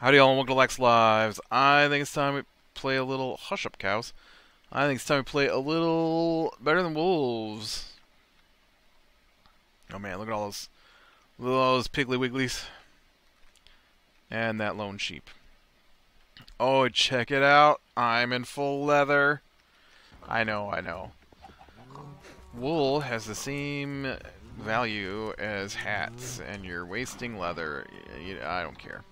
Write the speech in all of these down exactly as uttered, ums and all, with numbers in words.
Howdy y'all, and welcome to Lac's Lives. I think it's time we play a little... Hush up, cows. I think it's time we play a little... Better Than Wolves. Oh man, look at all those... Look at all those piggly wigglies. And that lone sheep. Oh, check it out. I'm in full leather. I know, I know. Wool has the same value as hats, and you're wasting leather. I don't care.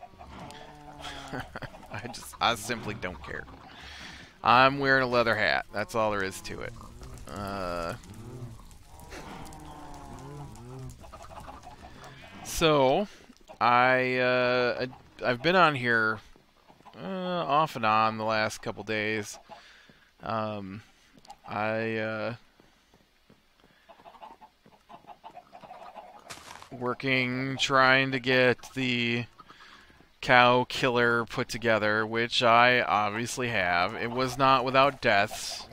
I just, I simply don't care. I'm wearing a leather hat. That's all there is to it. Uh, so, I, uh, I, I've been on here uh, off and on the last couple days. Um, I uh, working, trying to get the cow killer put together, which I obviously have. It was not without deaths.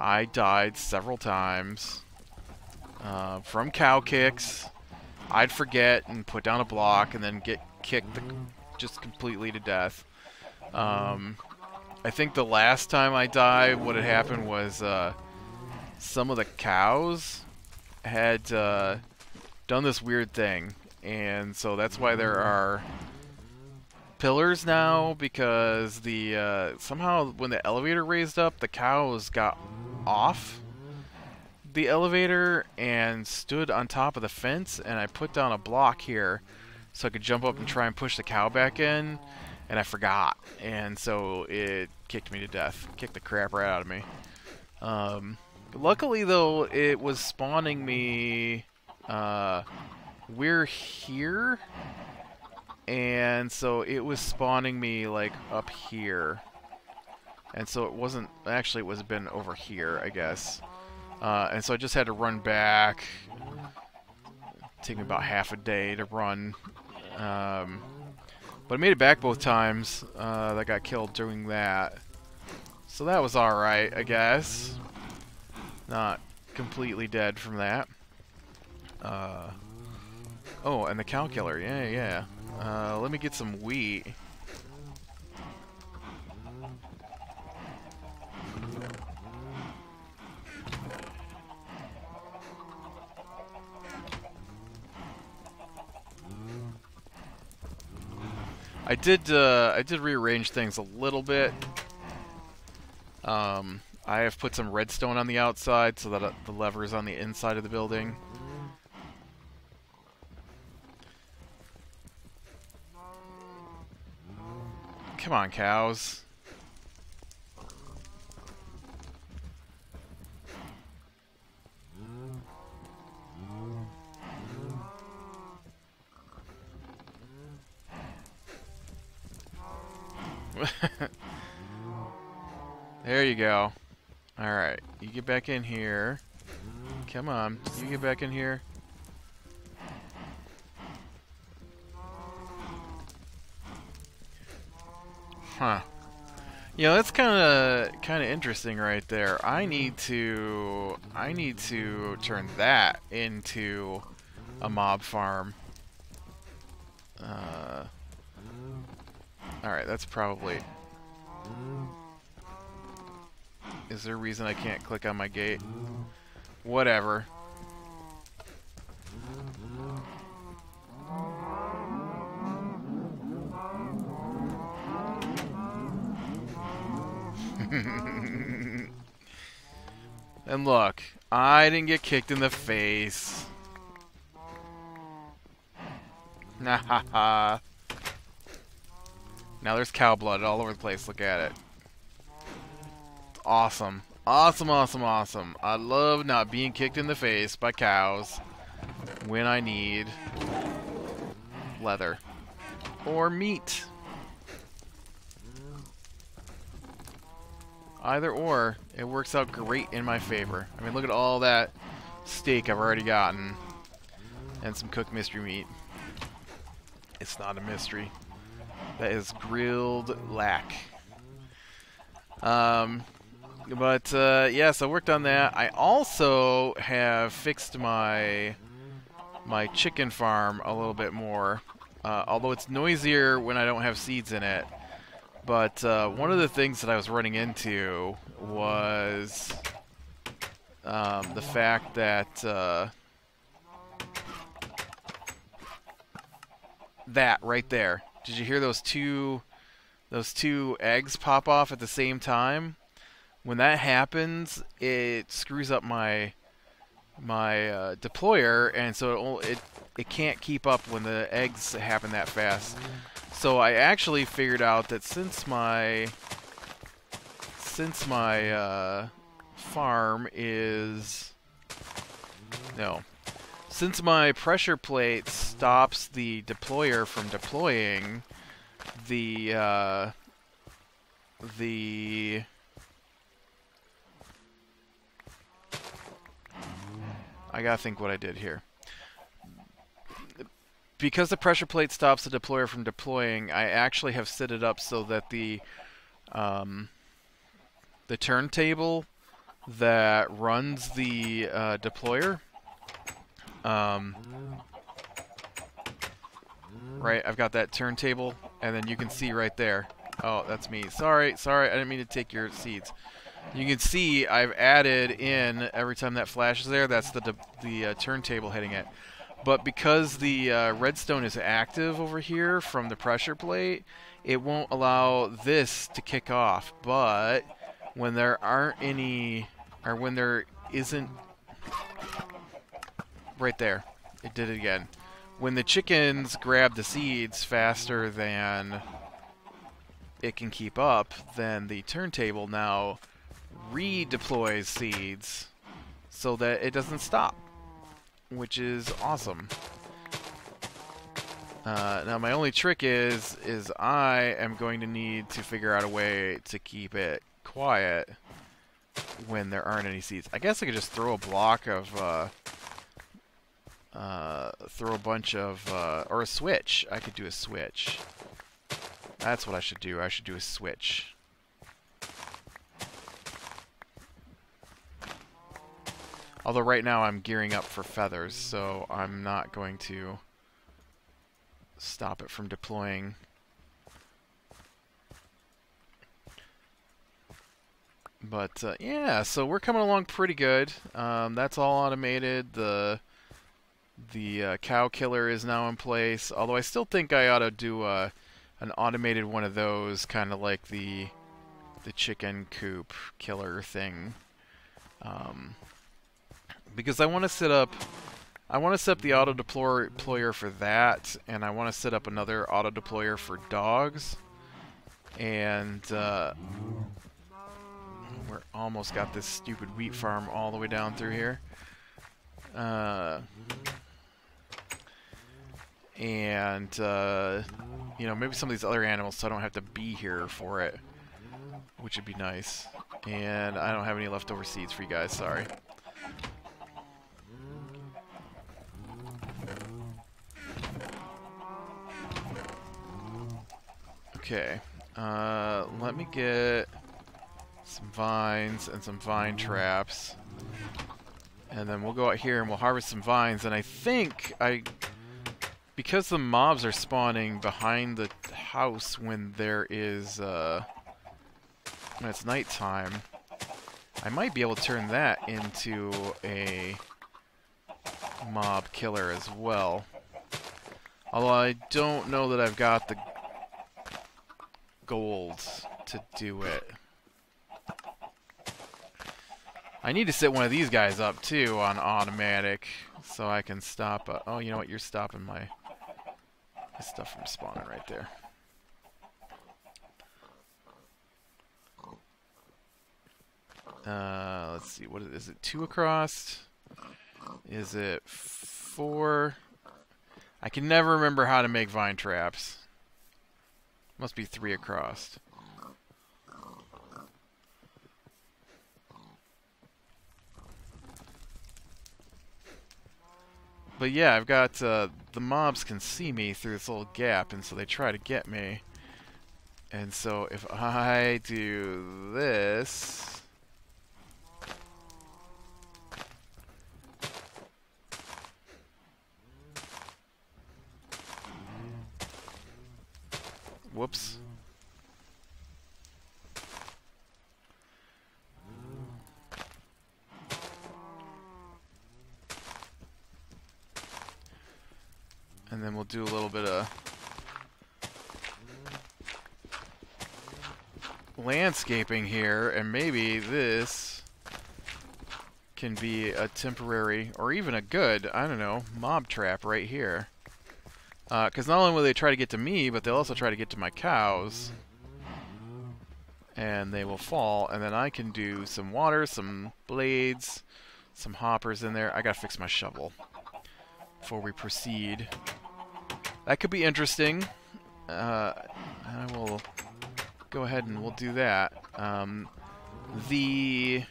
I died several times uh, from cow kicks. I'd forget and put down a block and then get kicked the, just completely to death. Um, I think the last time I died, what had happened was uh, some of the cows had uh, done this weird thing, and so that's why there are pillars now, because the uh, somehow when the elevator raised up, the cows got off the elevator and stood on top of the fence, and I put down a block here so I could jump up and try and push the cow back in, and I forgot, and so it kicked me to death. Kicked the crap right out of me. Um, luckily though, it was spawning me uh, we're here, and so it was spawning me like up here, and so it wasn't actually, it was been over here, I guess, uh, and so I just had to run back. It took me about half a day to run, um, but I made it back both times uh, that I got killed doing that, so that was alright, I guess. Not completely dead from that. uh, oh, and the cow killer, yeah yeah Uh, let me get some wheat. I did, uh, I did rearrange things a little bit. Um, I have put some redstone on the outside so that the lever is on the inside of the building. Come on, cows. There you go. Alright, you get back in here. Come on, you get back in here. Huh. You know, that's kind of kind of interesting right there. I need to I need to turn that into a mob farm. Uh, all right, that's probably. Is there a reason I can't click on my gate? Whatever. And look, I didn't get kicked in the face. Nah, ha, ha. Now there's cow blood all over the place. Look at it. It's awesome. Awesome, awesome, awesome. I love not being kicked in the face by cows when I need leather or meat. Either or, it works out great in my favor. I mean, look at all that steak I've already gotten. and some cooked mystery meat. It's not a mystery. That is grilled lac. Um, but uh, yeah, so I worked on that. I also have fixed my my chicken farm a little bit more. Uh, although it's noisier when I don't have seeds in it. But uh, one of the things that I was running into was um, the fact that uh, that right there. Did you hear those two those two eggs pop off at the same time? When that happens, it screws up my my uh, deployer, and so it it can't keep up when the eggs happen that fast. So I actually figured out that since my since my uh, farm is no Since my pressure plate stops the deployer from deploying, the, uh, the, I gotta think what I did here. Because the pressure plate stops the deployer from deploying, I actually have set it up so that the, um, the turntable that runs the, uh, deployer, Um, right, I've got that turntable, and then you can see right there. Oh, that's me. Sorry, sorry, I didn't mean to take your seeds. You can see I've added in, every time that flashes there, that's the, the uh, turntable hitting it. But because the uh, redstone is active over here from the pressure plate, it won't allow this to kick off. But when there aren't any, or when there isn't... Right there, it did it again. When the chickens grab the seeds faster than it can keep up, then the turntable now redeploys seeds so that it doesn't stop, which is awesome. Uh, now my only trick is is I am going to need to figure out a way to keep it quiet when there aren't any seeds. I guess I could just throw a block of uh, Uh, throw a bunch of, uh, or a switch. I could do a switch. That's what I should do. I should do a switch. Although right now I'm gearing up for feathers, so I'm not going to stop it from deploying. But, uh, yeah, so we're coming along pretty good. Um, that's all automated. The The uh, cow killer is now in place, although I still think I ought to do uh, an automated one of those, kind of like the the chicken coop killer thing, um, because I want to set up I want to set up the auto deployer for that, and I want to set up another auto deployer for dogs. And uh, we're almost got this stupid wheat farm all the way down through here. Uh, and, uh, you know, maybe some of these other animals so I don't have to be here for it, which would be nice. And I don't have any leftover seeds for you guys, sorry. Okay, uh, let me get some vines and some vine traps. And then we'll go out here and we'll harvest some vines. And I think I... Because the mobs are spawning behind the house when there is... Uh, when it's nighttime, I might be able to turn that into a mob killer as well. Although I don't know that I've got the gold to do it. I need to set one of these guys up, too, on automatic, so I can stop... Uh, oh, you know what? You're stopping my, my stuff from spawning right there. Uh, let's see. What is, is it two across? Is it four? I can never remember how to make vine traps. Must be three across. But yeah, I've got, uh, the mobs can see me through this little gap, and so they try to get me. And so if I do this... Whoops. And then we'll do a little bit of landscaping here, and maybe this can be a temporary, or even a good, I don't know, mob trap right here. Because uh, not only will they try to get to me, but they'll also try to get to my cows. And they will fall, and then I can do some water, some blades, some hoppers in there. I gotta fix my shovel before we proceed. That could be interesting. Uh, I will go ahead and we'll do that. Um, the...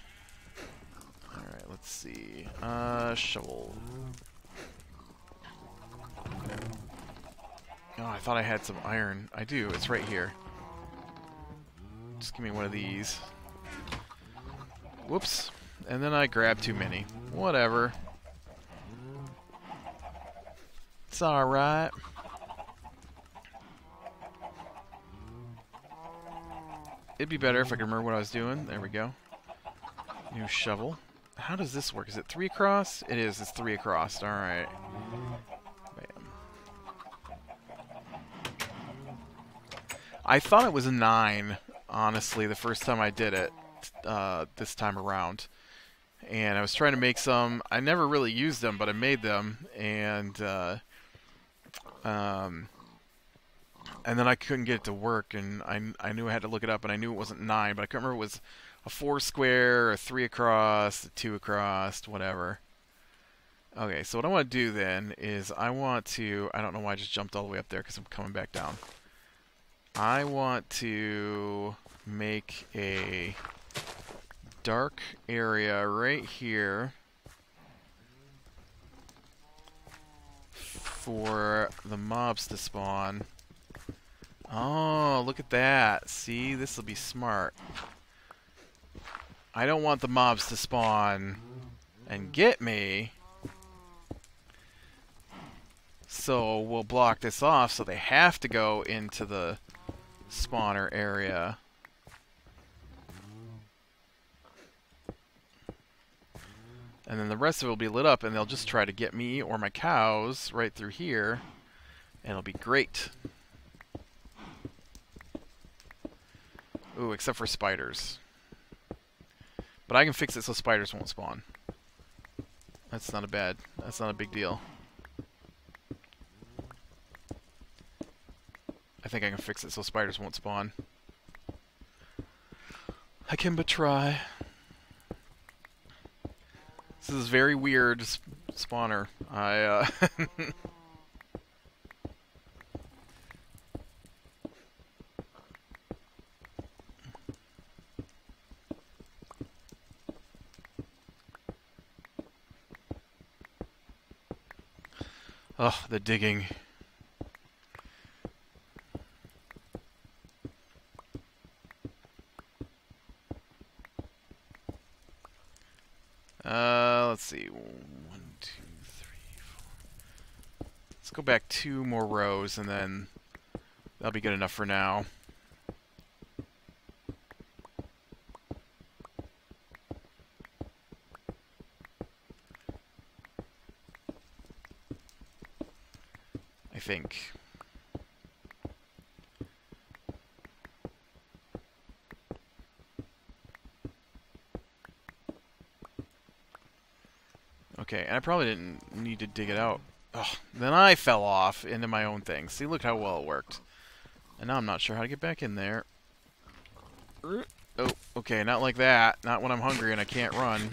Alright, let's see. Uh, shovel. There. Oh, I thought I had some iron. I do. It's right here. Just give me one of these. Whoops. And then I grabbed too many. Whatever. It's alright. It'd be better if I could remember what I was doing. There we go. New shovel. How does this work? Is it three across? It is. It's three across. Alright. Bam. I thought it was a nine, honestly, the first time I did it, uh, this time around. And I was trying to make some. I never really used them, but I made them. And, uh, um... and then I couldn't get it to work, and I, I knew I had to look it up, and I knew it wasn't nine, but I couldn't remember if it was a four square, a three across, a two across, whatever. Okay, so what I want to do then is I want to... I don't know why I just jumped all the way up there, because I'm coming back down. I want to make a dark area right here for the mobs to spawn. Oh, look at that. See, this will be smart. I don't want the mobs to spawn and get me. So we'll block this off so they have to go into the spawner area. And then the rest of it will be lit up, and they'll just try to get me or my cows right through here. And it'll be great. Ooh, except for spiders. But I can fix it so spiders won't spawn. That's not a bad... That's not a big deal. I think I can fix it so spiders won't spawn. I can but try. This is very weird sp spawner. I, uh... Ugh, the digging. Uh, let's see. One, two, three, four. Let's go back two more rows, and then that'll be good enough for now. Think. Okay, and I probably didn't need to dig it out. Ugh, then I fell off into my own thing. See, look how well it worked. And now I'm not sure how to get back in there. Oh, okay, not like that. Not when I'm hungry and I can't run.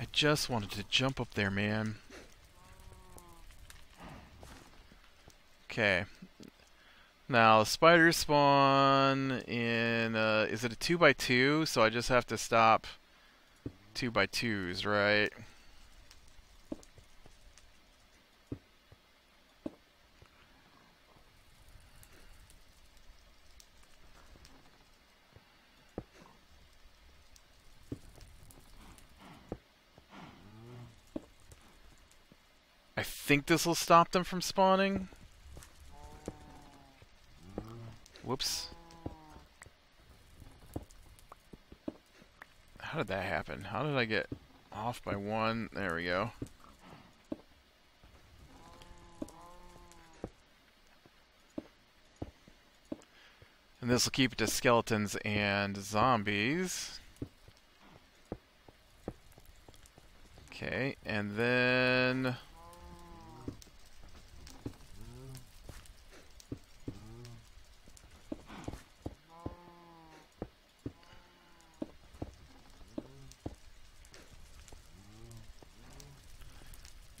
I just wanted to jump up there, man. Okay, now spiders spawn in, uh, is it a two by two? So I just have to stop two by twos, right? I think this will stop them from spawning. Whoops. How did that happen? How did I get off by one? There we go. And this will keep it to skeletons and zombies. Okay, and then...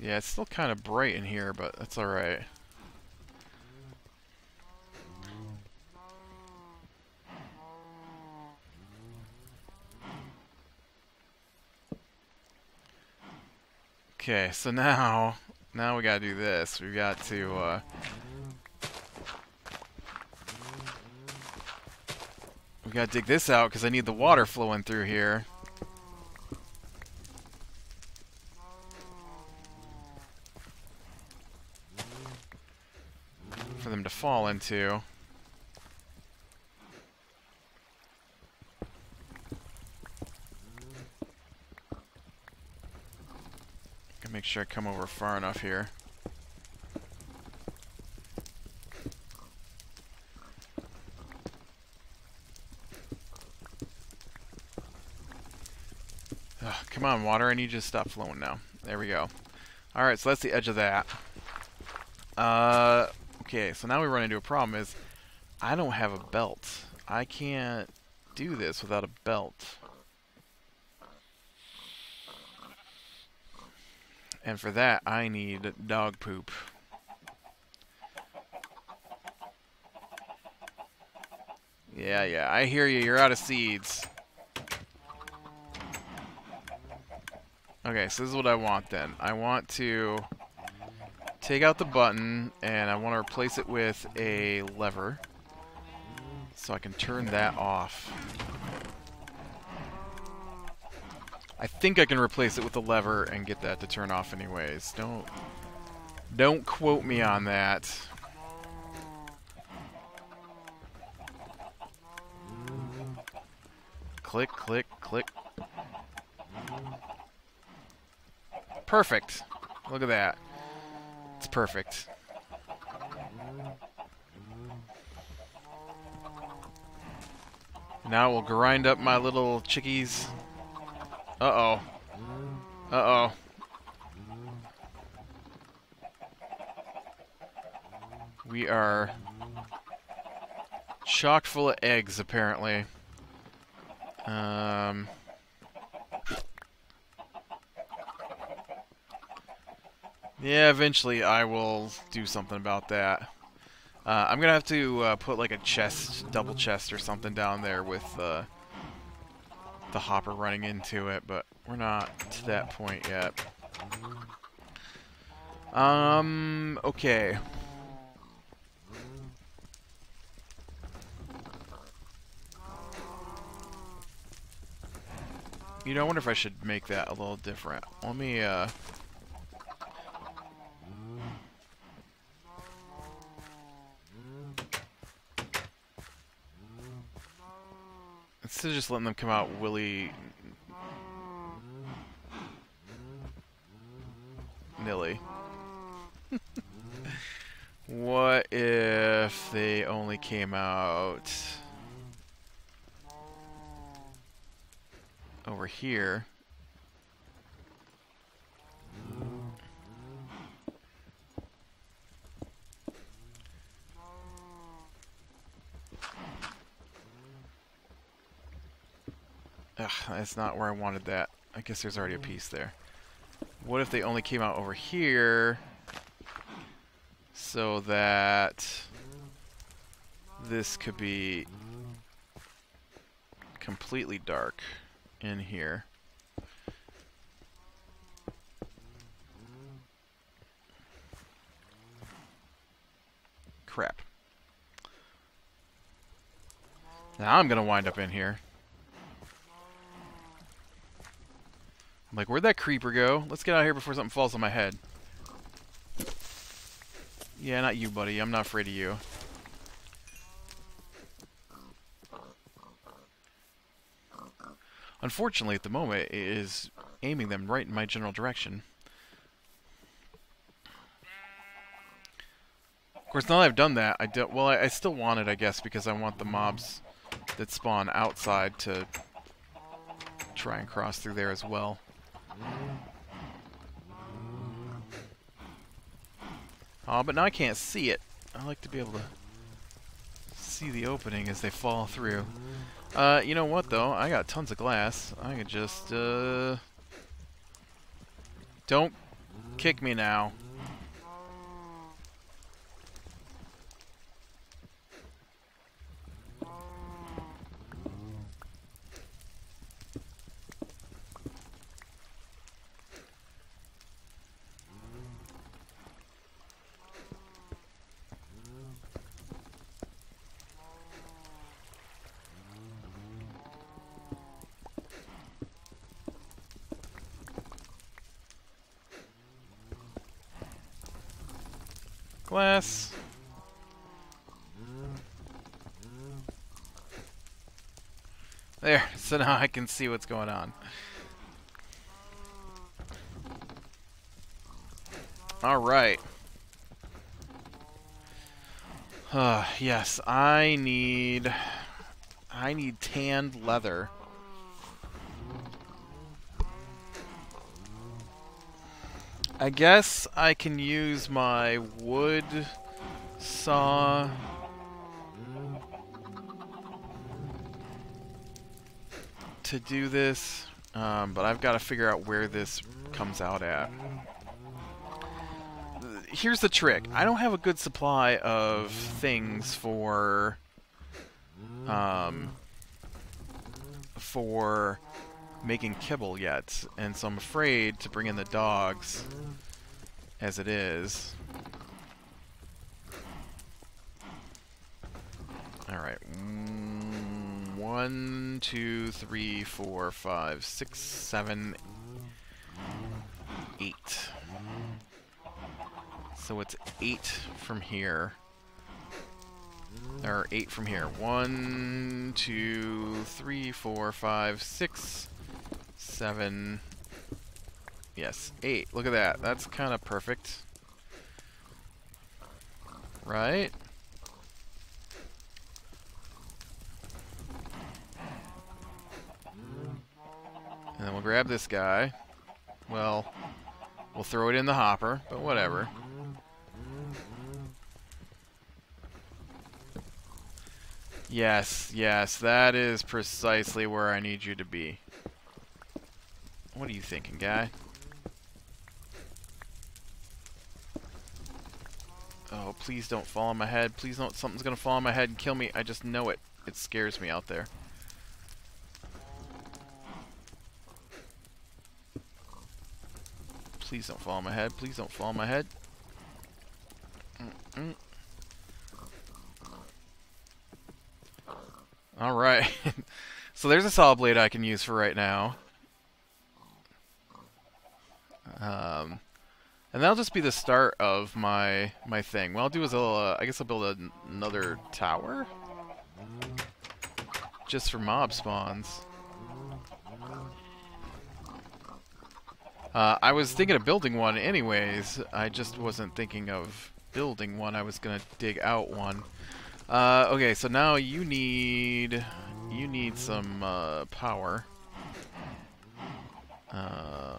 yeah, it's still kind of bright in here, but that's alright. Okay, so now, now we gotta do this. We've got to, uh... we gotta dig this out, because I need the water flowing through here. Them to fall into. Gotta make sure I come over far enough here. Ugh, come on, water. I need you to stop flowing now. There we go. Alright, so that's the edge of that. Uh... Okay, so now we run into a problem is I don't have a belt. I can't do this without a belt. And for that, I need dog poop. Yeah, yeah, I hear you. You're out of seeds. Okay, so this is what I want then. I want to... take out the button, and I want to replace it with a lever, so I can turn that off. I think I can replace it with a lever and get that to turn off anyways. Don't, don't quote me on that. Click, click, click. Perfect. Look at that. It's perfect. Now we'll grind up my little chickies. Uh-oh. Uh-oh. We are chock full of eggs, apparently. Um... Yeah, eventually I will do something about that. Uh, I'm gonna have to uh, put like a chest, double chest or something down there with uh, the hopper running into it, but we're not to that point yet. Um, okay. You know, I wonder if I should make that a little different. Let me, uh... instead of just letting them come out willy nilly. What if they only came out over here? Ugh, that's not where I wanted that. I guess there's already a piece there. What if they only came out over here so that this could be completely dark in here? crap. Now I'm gonna wind up in here. I'm like, where'd that creeper go? Let's get out of here before something falls on my head. Yeah, not you, buddy. I'm not afraid of you. Unfortunately, at the moment, it is aiming them right in my general direction. Of course, now that I've done that, I don't... Well, I, I still want it, I guess, because I want the mobs that spawn outside to try and cross through there as well. Aw, oh, but now I can't see it. I like to be able to see the opening as they fall through. Uh, you know what, though? I got tons of glass. I can just, uh... Don't kick me now. Glass. There, so now I can see what's going on. Alright. Uh, yes, I need... I need tanned leather. I guess I can use my wood saw. To do this, um, but I've got to figure out where this comes out at. Here's the trick. I don't have a good supply of things for, um, for making kibble yet, and so I'm afraid to bring in the dogs as it is. Alright. One, two, three, four, five, six, seven, eight. So it's eight from here. Or eight from here. One, two, three, four, five, six, seven, yes, eight. Look at that. That's kind of perfect. Right? And then we'll grab this guy. Well, we'll throw it in the hopper, but whatever. Yes, yes, that is precisely where I need you to be. What are you thinking, guy? Oh, please don't fall on my head. Please don't. Something's gonna fall on my head and kill me. I just know it. It scares me out there. Please don't fall on my head. Please don't fall on my head. Mm-mm. Alright. So there's a saw blade I can use for right now. Um, and that'll just be the start of my my thing. What I'll do is I'll, uh, I guess I'll build a, another tower? Just for mob spawns. Uh, I was thinking of building one anyways. I just wasn't thinking of building one. I was gonna dig out one. Uh, okay, so now you need... You need some, uh, power. Um...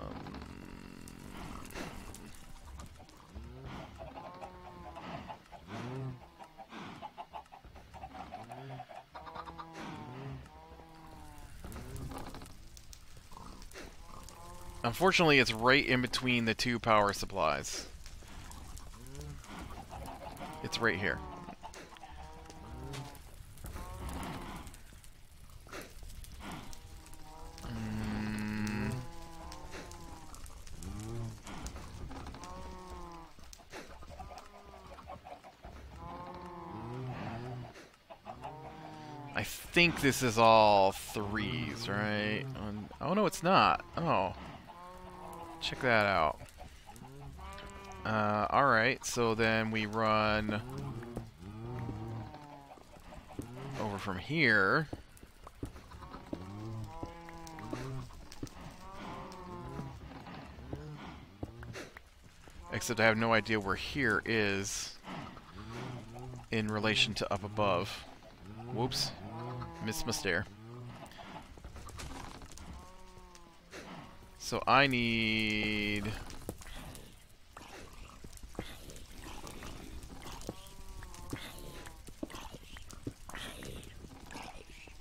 Unfortunately, it's right in between the two power supplies. It's right here. Mm. I think this is all threes, right? Oh, no, it's not. Oh. Check that out. Uh, alright, so then we run over from here. Except I have no idea where here is in relation to up above. Whoops. Missed my stair. So I need...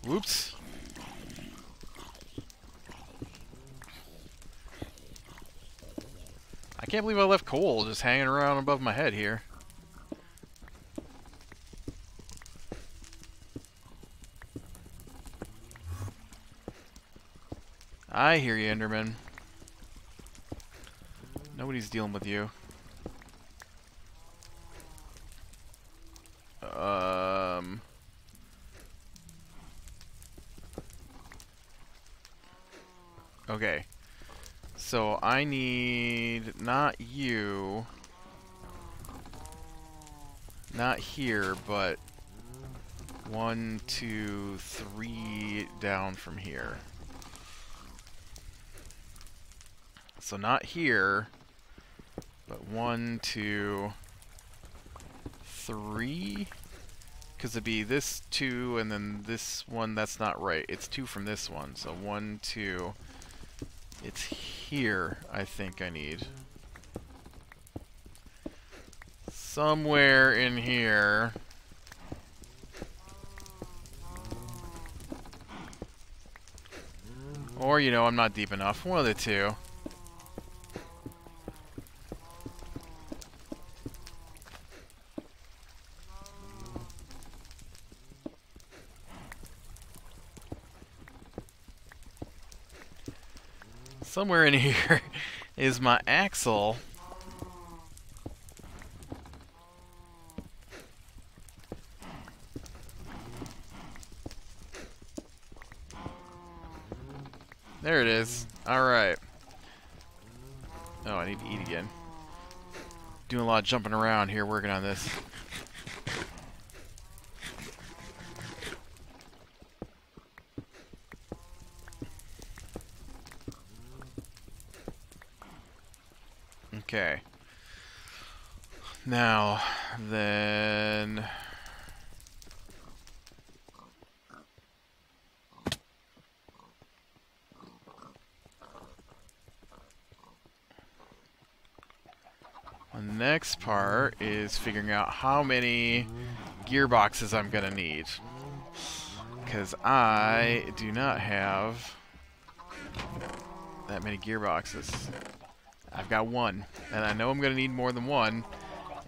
Whoops. I can't believe I left coal just hanging around above my head here. I hear you, Enderman. Nobody's dealing with you. Um... Okay, so I need not you, not here, but one, two, three down from here. So not here, but one, two, three, because it'd be this two and then this one. That's not right. It's two from this one. So one, two. It's here, I think I need. Somewhere in here. Or, you know, I'm not deep enough. One of the two. Somewhere in here is my axle. There it is. Alright. Oh, I need to eat again. Doing a lot of jumping around here working on this. Okay. Now, then... The next part is figuring out how many gearboxes I'm gonna need. Because I do not have that many gearboxes. I've got one, and I know I'm going to need more than one,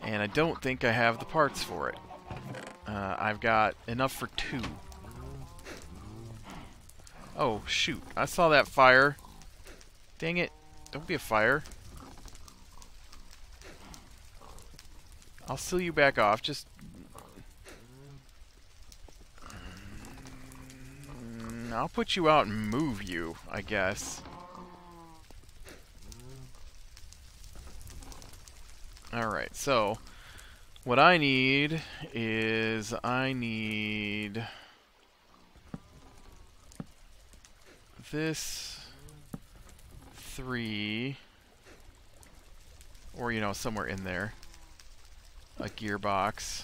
and I don't think I have the parts for it. Uh, I've got enough for two. Oh, shoot. I saw that fire. Dang it. Don't be a fire. I'll seal you back off. Just... Mm, I'll put you out and move you, I guess. Alright, so what I need is I need this three, or you know, somewhere in there, a gearbox,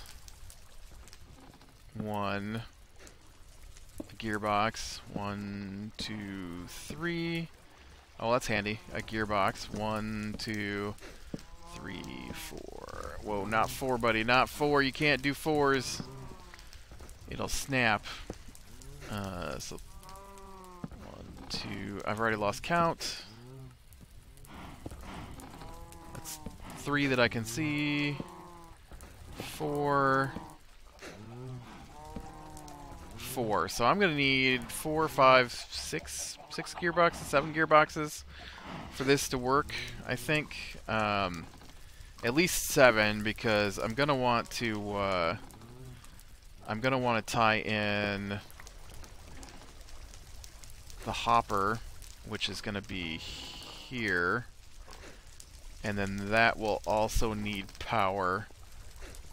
one, a gearbox, one, two, three. Oh, that's handy. A gearbox, one, two, three, four. Whoa, not four, buddy. Not four. You can't do fours. It'll snap. Uh, so, one, two. I've already lost count. That's three that I can see. Four. Four. So I'm going to need four, five, six, six gearboxes, seven gearboxes for this to work, I think. Um, at least seven, because I'm gonna want to. Uh, I'm gonna want to tie in the hopper, which is going to be here. And then that will also need power.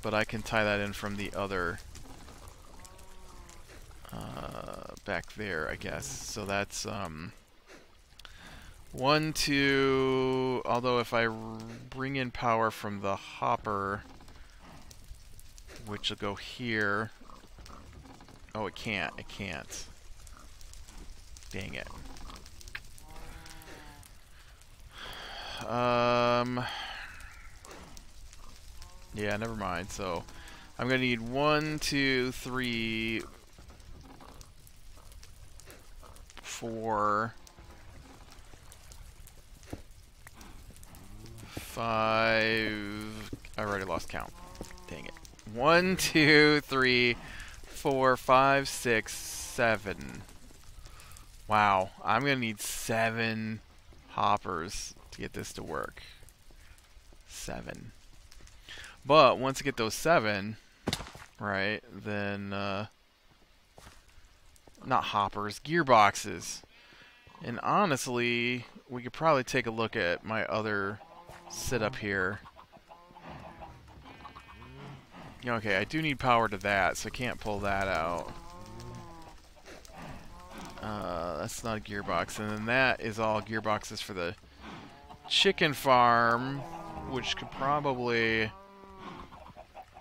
But I can tie that in from the other uh, back there, I guess. So that's um, one, two... Although if I bring in power from the hopper, which will go here... Oh, it can't. It can't. Dang it. Um, yeah, never mind. So I'm going to need one, two, three, four, five. I already lost count. Dang it. One, two, three, four, five, six, seven. Wow. I'm going to need seven hoppers to get this to work. Seven. But once I get those seven, right, then uh, not hoppers, gearboxes. And honestly, we could probably take a look at my other setup here. Okay, I do need power to that, so I can't pull that out. Uh, that's not a gearbox. And then that is all gearboxes for the chicken farm, which could probably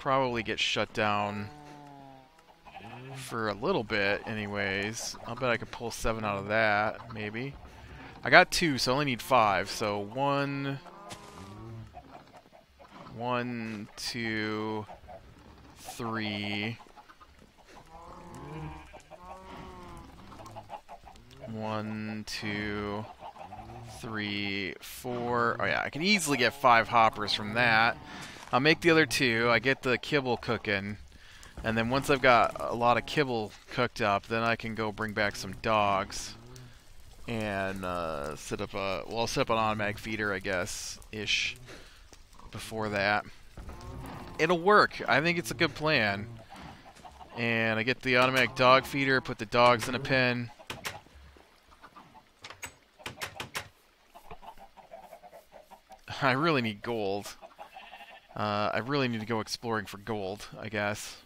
probably get shut down for a little bit anyways. I'll bet I could pull seven out of that, maybe. I got two, so I only need five. So one, one, two, three, one, two, three, four. Oh yeah, I can easily get five hoppers from that. I'll make the other two. I get the kibble cooking, and then once I've got a lot of kibble cooked up, then I can go bring back some dogs and uh, set up a well, I'll set up an automatic feeder, I guess, ish. Before that, it'll work. I think it's a good plan. And I get the automatic dog feeder. Put the dogs in a pen. I really need gold. Uh, I really need to go exploring for gold, I guess.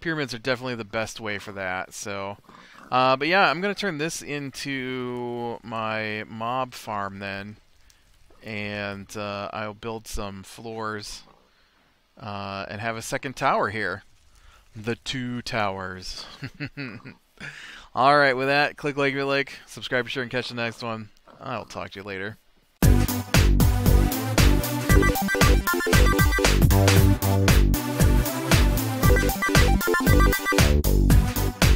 Pyramids are definitely the best way for that, so... Uh, but yeah, I'm going to turn this into my mob farm then. And uh, I'll build some floors uh, and have a second tower here. The two towers. Alright, with that, click like if you like, subscribe, share, and catch the next one. I'll talk to you later. We'll be right back.